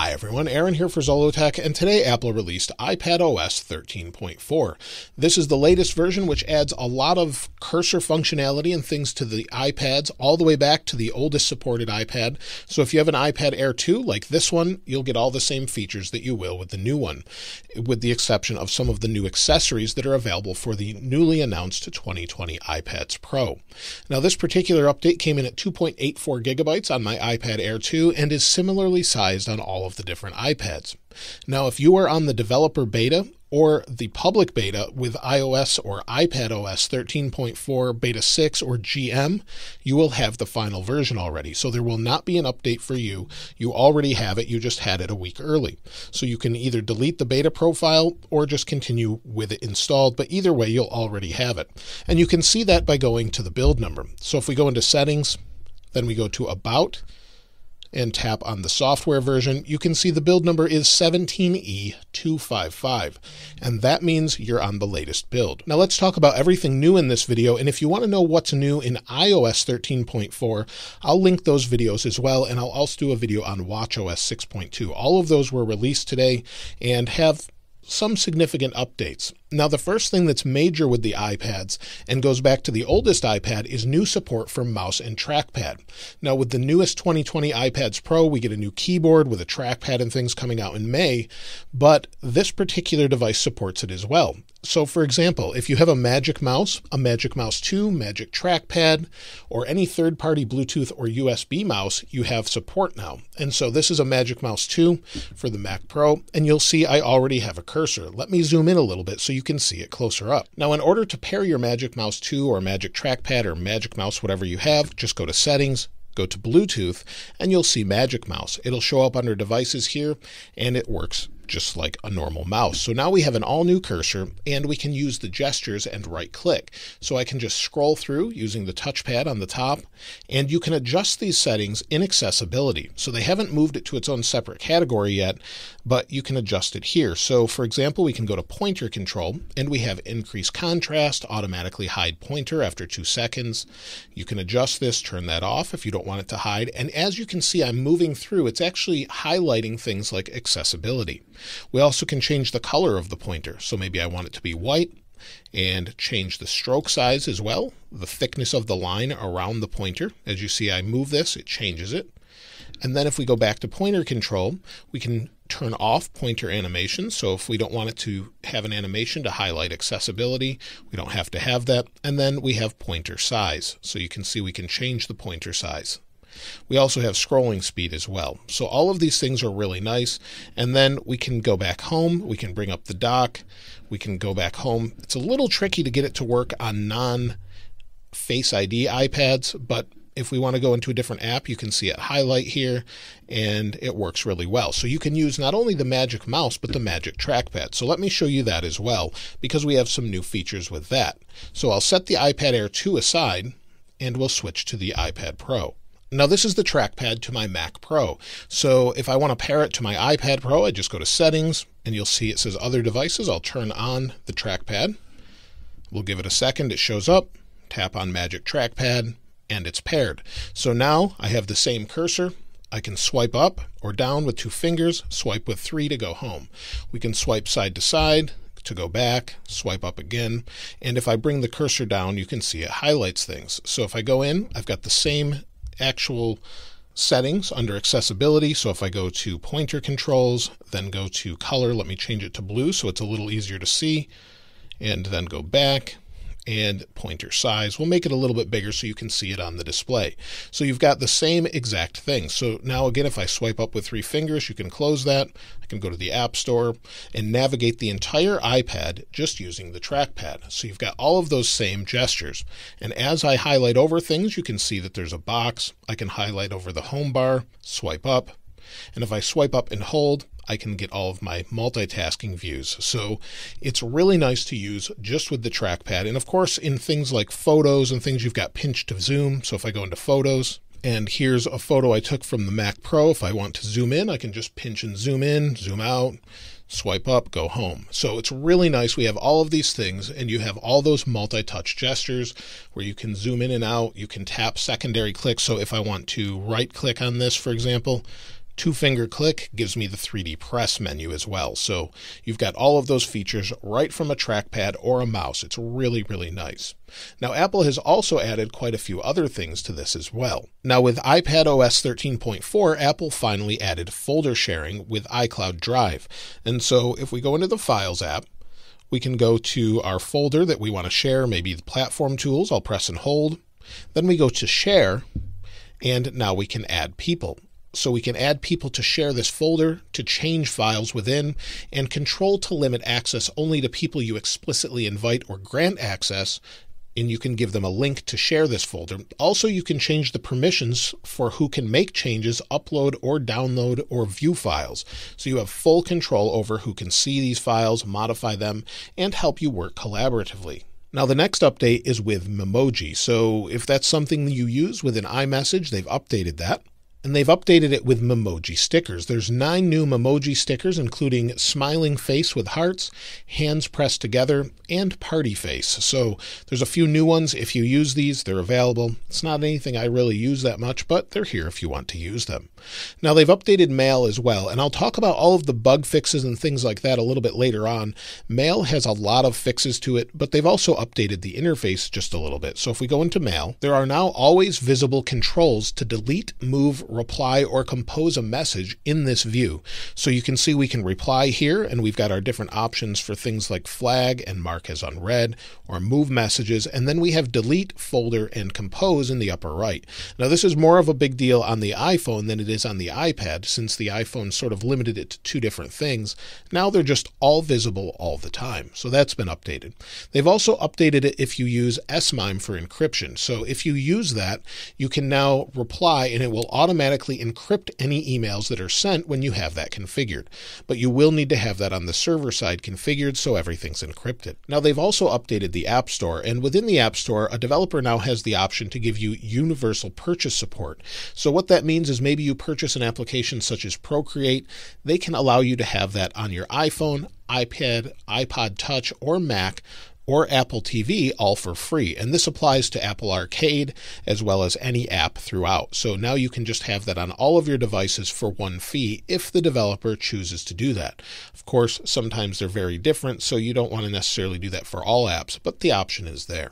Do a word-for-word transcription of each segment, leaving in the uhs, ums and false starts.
Hi everyone, Aaron here for Zollotech, and today Apple released iPadOS thirteen point four. This is the latest version, which adds a lot of cursor functionality and things to the iPads all the way back to the oldest supported iPad. So if you have an iPad Air two like this one, you'll get all the same features that you will with the new one, with the exception of some of the new accessories that are available for the newly announced twenty twenty iPads Pro. Now this particular update came in at two point eight four gigabytes on my iPad Air two and is similarly sized on all of the different iPads. Now, if you are on the developer beta or the public beta with iOS or iPadOS thirteen point four beta six or G M, you will have the final version already. So there will not be an update for you. You already have it. You just had it a week early. So you can either delete the beta profile or just continue with it installed. But either way, you'll already have it. And you can see that by going to the build number. So if we go into settings, then we go to about, and tap on the software version, you can see the build number is seventeen E two five five, and that means you're on the latest build. Now let's talk about everything new in this video, and if you want to know what's new in iOS thirteen point four, I'll link those videos as well, and I'll also do a video on watchOS six point two. All of those were released today and have some significant updates. Now, the first thing that's major with the iPads and goes back to the oldest iPad is new support for mouse and trackpad. Now, with the newest twenty twenty iPads Pro, we get a new keyboard with a trackpad and things coming out in May, but this particular device supports it as well. So, for example, if you have a Magic Mouse, a Magic Mouse two, Magic Trackpad, or any third-party Bluetooth or U S B mouse, you have support now. And so this is a Magic Mouse two for the Mac Pro, and you'll see I already have a cursor. Let me zoom in a little bit so you you can see it closer up. Now, in order to pair your Magic Mouse two or Magic Trackpad or Magic Mouse, whatever you have, just go to Settings, go to Bluetooth, and you'll see Magic Mouse. It'll show up under Devices here, and it works just like a normal mouse. So now we have an all new cursor, and we can use the gestures and right click. So I can just scroll through using the touchpad on the top, and you can adjust these settings in accessibility. So they haven't moved it to its own separate category yet, but you can adjust it here. So for example, we can go to pointer control, and we have increase contrast, automatically hide pointer after two seconds. You can adjust this, turn that off if you don't want it to hide. And as you can see, I'm moving through, it's actually highlighting things like accessibility. We also can change the color of the pointer. So maybe I want it to be white, and change the stroke size as well, the thickness of the line around the pointer. As you see, I move this, it changes it. And then if we go back to pointer control, we can turn off pointer animation. So if we don't want it to have an animation to highlight accessibility, we don't have to have that. And then we have pointer size. So you can see we can change the pointer size. We also have scrolling speed as well. So all of these things are really nice. And then we can go back home. We can bring up the dock. We can go back home. It's a little tricky to get it to work on non-Face I D iPads, but if we want to go into a different app, you can see it highlight here, and it works really well. So you can use not only the Magic Mouse, but the Magic Trackpad. So let me show you that as well, because we have some new features with that. So I'll set the iPad Air two aside, and we'll switch to the iPad Pro. Now this is the trackpad to my Mac Pro. So if I want to pair it to my iPad Pro, I just go to Settings, and you'll see it says Other Devices. I'll turn on the trackpad. We'll give it a second. It shows up. Tap on Magic Trackpad, and it's paired. So now I have the same cursor. I can swipe up or down with two fingers, swipe with three to go home. We can swipe side to side to go back, swipe up again. And if I bring the cursor down, you can see it highlights things. So if I go in, I've got the same actual settings under accessibility. So if I go to pointer controls, then go to color, let me change it to blue so it's a little easier to see, and then go back, and pointer size, we'll make it a little bit bigger so you can see it on the display. So you've got the same exact thing. So now again, if I swipe up with three fingers, you can close that. I can go to the App Store and navigate the entire iPad just using the trackpad. So you've got all of those same gestures. And as I highlight over things, you can see that there's a box. I can highlight over the home bar, swipe up. And if I swipe up and hold, I can get all of my multitasking views. So it's really nice to use just with the trackpad. And of course, in things like photos and things, you've got pinch to zoom. So if I go into photos, and here's a photo I took from the Mac Pro, if I want to zoom in, I can just pinch and zoom in, zoom out, swipe up, go home. So it's really nice. We have all of these things, and you have all those multi-touch gestures where you can zoom in and out. You can tap secondary click. So if I want to right click on this, for example, two finger click gives me the three D press menu as well. So you've got all of those features right from a trackpad or a mouse. It's really, really nice. Now, Apple has also added quite a few other things to this as well. Now, with iPadOS thirteen point four, Apple finally added folder sharing with iCloud Drive. And so if we go into the Files app, we can go to our folder that we want to share, maybe the platform tools. I'll press and hold. Then we go to share, and now we can add people. So we can add people to share this folder, to change files within, and control to limit access only to people you explicitly invite or grant access, and you can give them a link to share this folder. Also, you can change the permissions for who can make changes, upload or download or view files. So you have full control over who can see these files, modify them, and help you work collaboratively. Now, the next update is with Memoji. So if that's something you use within iMessage, they've updated that. And they've updated it with Memoji stickers. There's nine new Memoji stickers, including smiling face with hearts, hands pressed together, and party face. So there's a few new ones. If you use these, they're available. It's not anything I really use that much, but they're here if you want to use them. Now, they've updated Mail as well. And I'll talk about all of the bug fixes and things like that a little bit later on. Mail has a lot of fixes to it, but they've also updated the interface just a little bit. So if we go into Mail, there are now always visible controls to delete, move, reply, or compose a message in this view. So you can see we can reply here, and we've got our different options for things like flag and mark as unread or move messages. And then we have delete, folder, and compose in the upper right. Now, this is more of a big deal on the iPhone than it is on the iPad, since the iPhone sort of limited it to two different things. Now they're just all visible all the time. So that's been updated. They've also updated it if you use S mime for encryption. So if you use that, you can now reply and it will automatically automatically encrypt any emails that are sent when you have that configured, but you will need to have that on the server side configured so everything's encrypted. Now, they've also updated the App Store, and within the App Store, a developer now has the option to give you universal purchase support. So what that means is maybe you purchase an application such as Procreate, they can allow you to have that on your iPhone, iPad, iPod Touch, or Mac, or Apple T V, all for free. And this applies to Apple Arcade as well as any app throughout. So now you can just have that on all of your devices for one fee if the developer chooses to do that. Of course, sometimes they're very different, so you don't want to necessarily do that for all apps, but the option is there.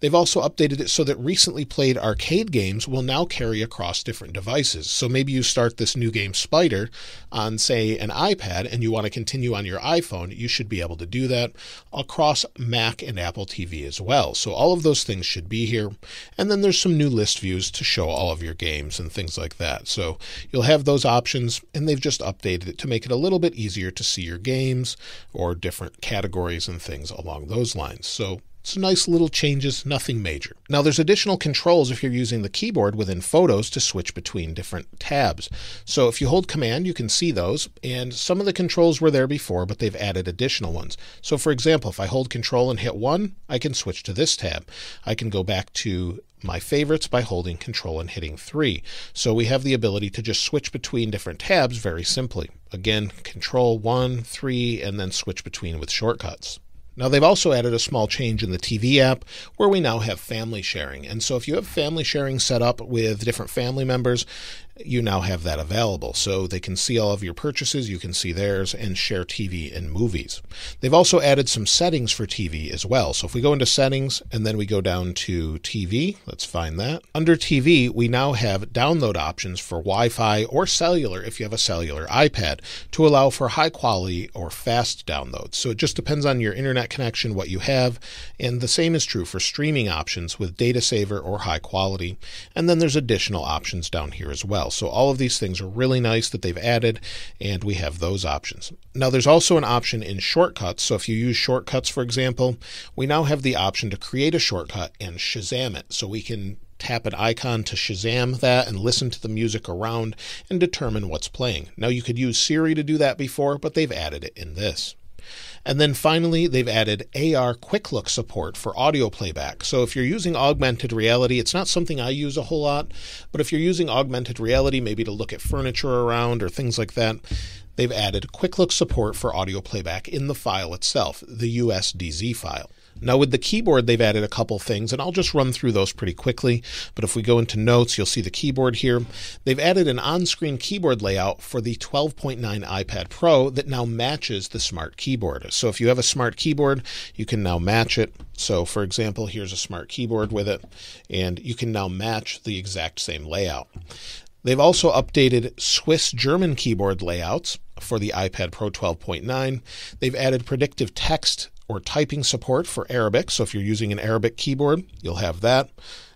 They've also updated it so that recently played arcade games will now carry across different devices. So maybe you start this new game Spider on, say, an iPad, and you want to continue on your iPhone. You should be able to do that across Mac and Apple T V as well. So all of those things should be here. And then there's some new list views to show all of your games and things like that. So you'll have those options, and they've just updated it to make it a little bit easier to see your games or different categories and things along those lines. So So nice little changes, nothing major. Now, there's additional controls if you're using the keyboard within Photos to switch between different tabs. So if you hold Command, you can see those. And some of the controls were there before, but they've added additional ones. So for example, if I hold Control and hit one, I can switch to this tab. I can go back to my favorites by holding Control and hitting three. So we have the ability to just switch between different tabs very simply. Again, Control, one, three, and then switch between with shortcuts. Now, they've also added a small change in the T V app where we now have family sharing. And so if you have family sharing set up with different family members, you now have that available. So they can see all of your purchases, you can see theirs, and share T V and movies. They've also added some settings for T V as well. So if we go into settings and then we go down to T V, let's find that. Under T V, we now have download options for Wi-Fi or cellular if you have a cellular iPad to allow for high quality or fast downloads. So it just depends on your internet connection, what you have, and the same is true for streaming options with data saver or high quality. And then there's additional options down here as well. So all of these things are really nice that they've added, and we have those options. Now, there's also an option in shortcuts. So if you use shortcuts, for example, we now have the option to create a shortcut and Shazam it. So we can tap an icon to Shazam that and listen to the music around and determine what's playing. Now, you could use Siri to do that before, but they've added it in this. And then finally, they've added A R quick look support for audio playback. So if you're using augmented reality, it's not something I use a whole lot, but if you're using augmented reality, maybe to look at furniture around or things like that, they've added quick look support for audio playback in the file itself, the U S D Z file. Now with the keyboard, they've added a couple things, and I'll just run through those pretty quickly. But if we go into notes, you'll see the keyboard here. They've added an on-screen keyboard layout for the twelve point nine iPad Pro that now matches the smart keyboard. So if you have a smart keyboard, you can now match it. So for example, here's a smart keyboard with it, and you can now match the exact same layout. They've also updated Swiss German keyboard layouts for the iPad Pro twelve point nine. They've added predictive text or typing support for Arabic. So if you're using an Arabic keyboard, you'll have that.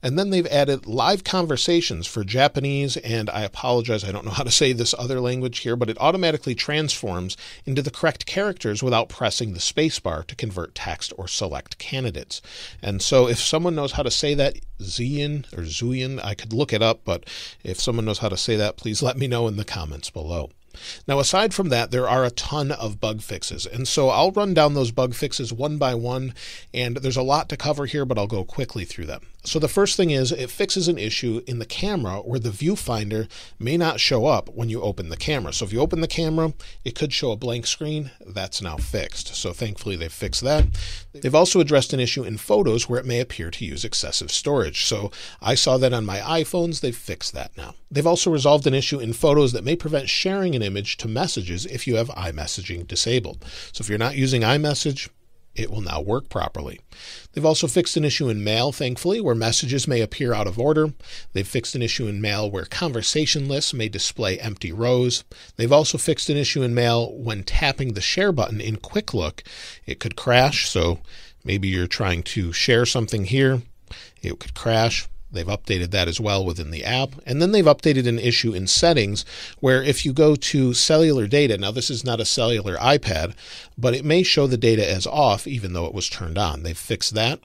And then they've added live conversations for Japanese, and I apologize, I don't know how to say this other language here, but it automatically transforms into the correct characters without pressing the spacebar to convert text or select candidates. And so if someone knows how to say that, Zian or Zuyan, I could look it up, but if someone knows how to say that, please let me know in the comments below. Now, aside from that, there are a ton of bug fixes. And so I'll run down those bug fixes one by one, and there's a lot to cover here, but I'll go quickly through them. So the first thing is it fixes an issue in the camera where the viewfinder may not show up when you open the camera. So if you open the camera, it could show a blank screen. That's now fixed. So thankfully they've fixed that. They've also addressed an issue in photos where it may appear to use excessive storage. So I saw that on my iPhones. They've fixed that now. They've also resolved an issue in photos that may prevent sharing an image to messages if you have iMessaging disabled. So if you're not using iMessage, it will now work properly. They've also fixed an issue in mail, thankfully, where messages may appear out of order. They've fixed an issue in mail where conversation lists may display empty rows. They've also fixed an issue in mail when tapping the share button in Quick Look, it could crash. So maybe you're trying to share something here, it could crash. They've updated that as well within the app. And then they've updated an issue in settings where if you go to cellular data, now this is not a cellular iPad, but it may show the data as off, even though it was turned on. They've fixed that.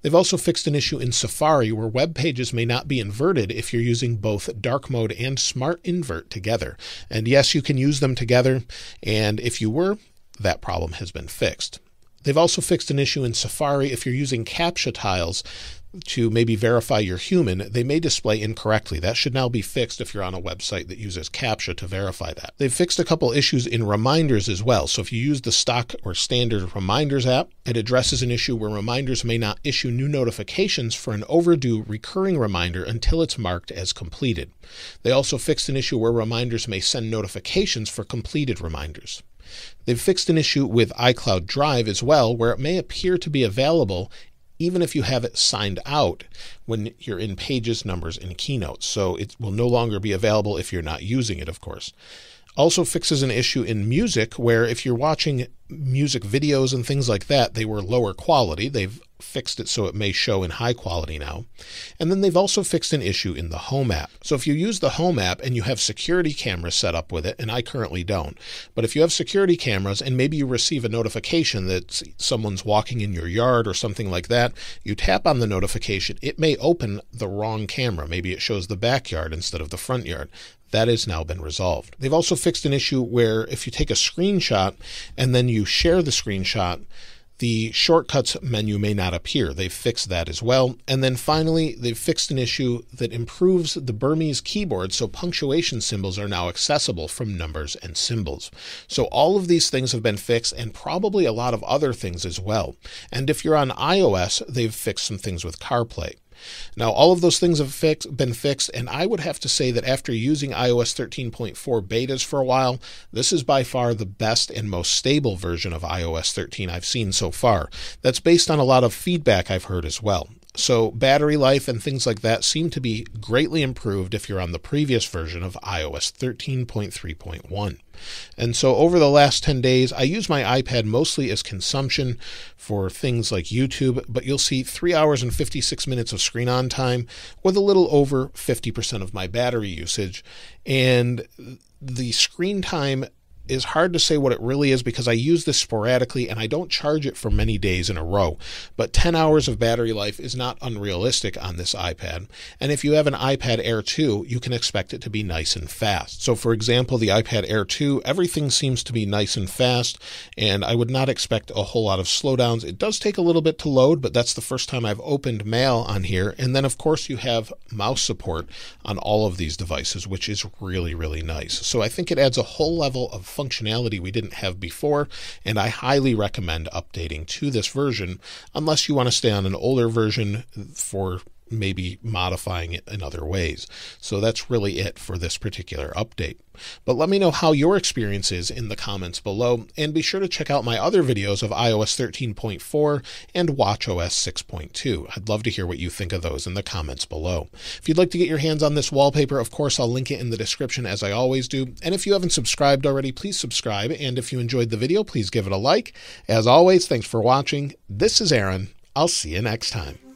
They've also fixed an issue in Safari where web pages may not be inverted if you're using both dark mode and smart invert together. And yes, you can use them together. And if you were, that problem has been fixed. They've also fixed an issue in Safari if you're using CAPTCHA tiles to maybe verify you're human, they may display incorrectly. That should now be fixed if you're on a website that uses CAPTCHA to verify that. They've fixed a couple issues in reminders as well. So if you use the stock or standard reminders app, it addresses an issue where reminders may not issue new notifications for an overdue recurring reminder until it's marked as completed. They also fixed an issue where reminders may send notifications for completed reminders. They've fixed an issue with iCloud Drive as well, where it may appear to be available even if you have it signed out when you're in Pages, Numbers, and Keynote. So it will no longer be available if you're not using it, of course. Also fixes an issue in music where if you're watching music videos and things like that, they were lower quality. They've fixed it so it may show in high quality now. And then they've also fixed an issue in the Home app. So if you use the Home app and you have security cameras set up with it, and I currently don't, but if you have security cameras and maybe you receive a notification that someone's walking in your yard or something like that, you tap on the notification, it may open the wrong camera. Maybe it shows the backyard instead of the front yard. That has now been resolved. They've also fixed an issue where if you take a screenshot and then you share the screenshot, the shortcuts menu may not appear. They've fixed that as well. And then finally, they've fixed an issue that improves the Burmese keyboard, so punctuation symbols are now accessible from numbers and symbols. So all of these things have been fixed, and probably a lot of other things as well. And if you're on iOS, they've fixed some things with CarPlay. Now, all of those things have fix, been fixed, and I would have to say that after using iOS thirteen point four betas for a while, this is by far the best and most stable version of iOS thirteen I've seen so far. That's based on a lot of feedback I've heard as well. So battery life and things like that seem to be greatly improved if you're on the previous version of iOS thirteen point three point one. And so over the last ten days, I use my iPad mostly as consumption for things like YouTube, but you'll see three hours and fifty-six minutes of screen on time with a little over fifty percent of my battery usage. And the screen time is hard to say what it really is because I use this sporadically and I don't charge it for many days in a row, but ten hours of battery life is not unrealistic on this iPad. And if you have an iPad Air two, you can expect it to be nice and fast. So for example, the iPad Air two, everything seems to be nice and fast, and I would not expect a whole lot of slowdowns. It does take a little bit to load, but that's the first time I've opened mail on here. And then of course you have mouse support on all of these devices, which is really, really nice. So I think it adds a whole level of functionality we didn't have before, and I highly recommend updating to this version unless you want to stay on an older version for maybe modifying it in other ways. So that's really it for this particular update. But let me know how your experience is in the comments below, and be sure to check out my other videos of i O S thirteen point four and watch O S six point two. I'd love to hear what you think of those in the comments below. If you'd like to get your hands on this wallpaper, of course, I'll link it in the description as I always do. And if you haven't subscribed already, please subscribe. And if you enjoyed the video, please give it a like. As always, thanks for watching. This is Aaron. I'll see you next time.